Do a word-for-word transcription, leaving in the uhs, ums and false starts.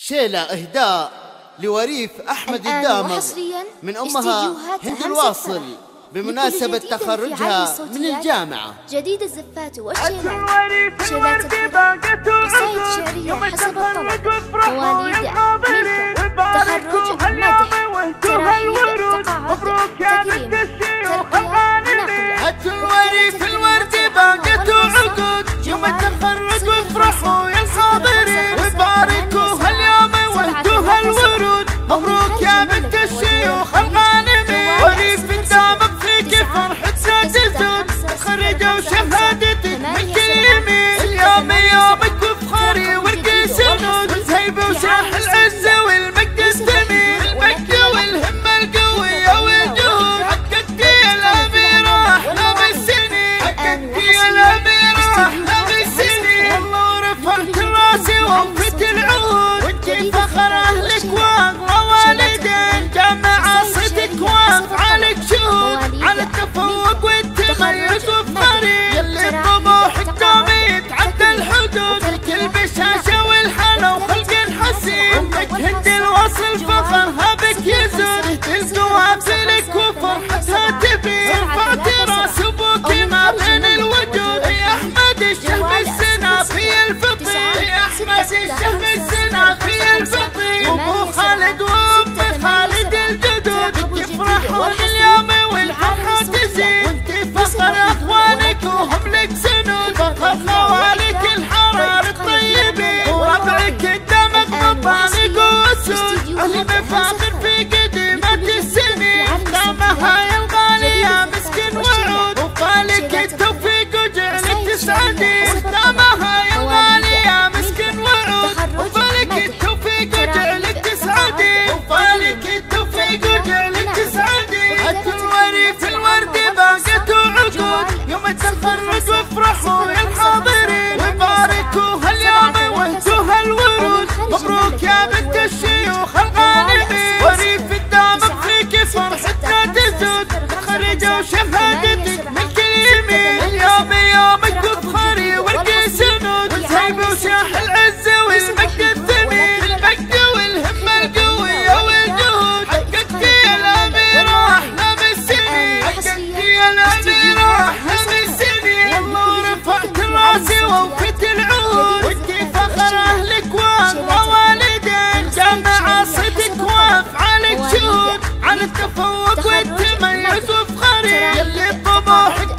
شيلة إهداء لوريف أحمد الدامغ من أمها هند الواصل بمناسبة تخرجها من الجامعة. جديد الزفات والشيلات، شيلات الفرح، قصائد شعرية حسب الطلب، مواليد، ملكة، تخرج، مدح، تراحيب، تقاعد، تكريم، ترقية، مناقبة. هاتوا الوريف الورد باقته عقود يوم التخرج وافرحوا يا الخابرين، باركوها اليوم وانتوها الورود، مبروك يا بنت الشيوخ الغانمين. وريف الدامغ فيك فرحة سادسون، تخرجوا وشهادتك من كل يمين، اليوم يومك وفخري ورقي سنود، والزهيب وشاح العز والمجد السمين، المجد والهمة القوية والجهود، حققتي يا الأميرة أحلام السنين، حققتي يا الأميرة أحلام السنين، والله رفعت راسي ووقفت العود، وانتي فخر أهلك وأغلى والدين، جامعة صدق وأفعالك شهود، على التفوق والتميز وفخري، اللي بطموحك دام يتعدى الحدود، الكل بشاشة والحلا وخلق حسين، أمك هند الواصل فخرها بك يزود، تلقى وابزلك وفرحتها تبين، رفعتي راس أبوكي ما بين الوجود، يا أحمد الشهم السنافي الفطير، يا أحمد الشهم السنافي الفطير، وأبو خالد وأم خالد الجدود، يفرحون اليوم والفرحة تزيد، وانت فخر أخوانك وهم لك سنود، فخر خوالك الحرار الطيبين، وربعك الدامغ مبارك واسود، أهل مفاخر في قديمة السنين، أقدامها يا الغالي يا مسكن وعود، وقالك التوفيق وجعلك تسعدين، أقدامها يا الغالي يا مسكن وعود، وقالك التوفيق وجعلك تسعدين، وقالك التوفيق وجعلك تسعدين. هاتوا الوريف الورد باقته عقود يوم التخرج وافرحوا يا الحاضرين، وباركوها اليوم واهتوها الورود، مبروك يا بنت الشيوخ الغانمين. وريف الدامغ فيك فرحتنا تزود، تخرجوا شهادتك من كل يمين، اليوم يومك وفخري ورقي سنود، والزهيب وشاح العز والمجد الثمين، المجد والهمة القوية والجهود، حققتي يا الأميرة أحلام السنين، حققتي يا الأميرة أحلام السنين، والله رفعت راسي ووقفت العود، وانت فخر أهلك وأغلى والدين، جامعة صدق وأفعالك شهود، على التفوق والتميز وفخري، اللي بطموحك